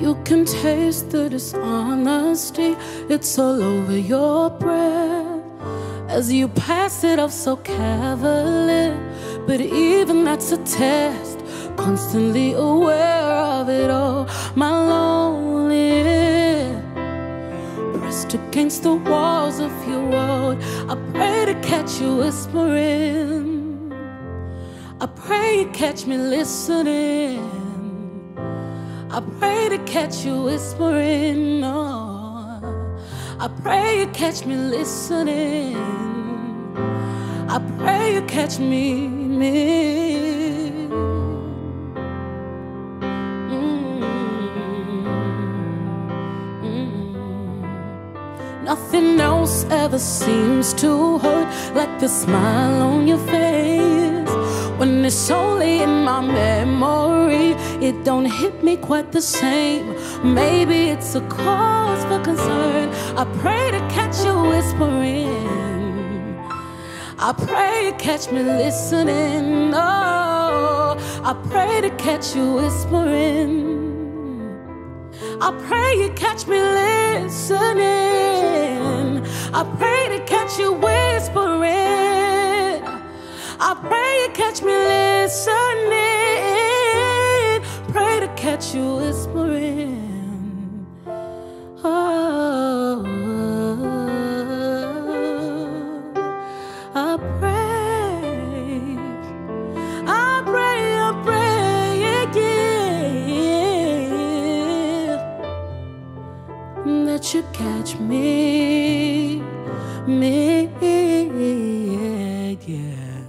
You can taste the dishonesty, it's all over your breath as you pass it off so cavalier. But even that's a test, constantly aware of it all. My lonely ear, pressed against the walls of your world, I pray to catch you whispering, I pray you catch me listening, I pray to catch you whispering, oh, I pray you catch me listening, I pray you catch me. Nothing else ever seems to hurt like the smile on your face. When it's only in my memory, it don't hit me quite the same. Maybe it's a cause for concern. I pray to catch you whispering, I pray to catch me listening, oh, I pray to catch you whispering, I pray you catch me listening, I pray to catch you whispering, I pray you catch me listening, pray to catch you whispering, oh, I pray again that you catch me, yeah.